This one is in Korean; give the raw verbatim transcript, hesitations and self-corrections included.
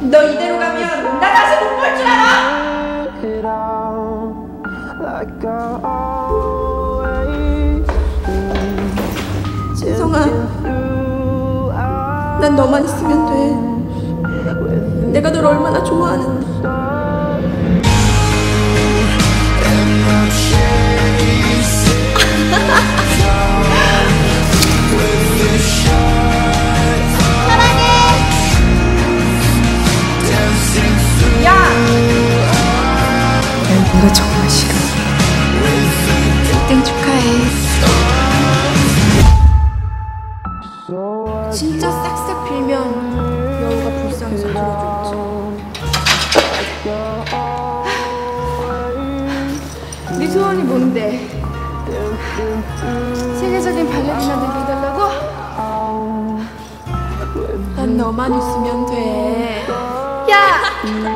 너 이대로 가면 나 다시 못 볼 줄 알아! 진성아, 난 너만 있으면 돼. 내가 널 얼마나 좋아하는데. 내가 정말 싫어. 일 등 축하해. 진짜 싹싹 빌면 여우가 불쌍해서 들어줬지. 네 소원이 뭔데? 세계적인 발레리나 되게 해달라고? 난 너만 있으면 돼. 야!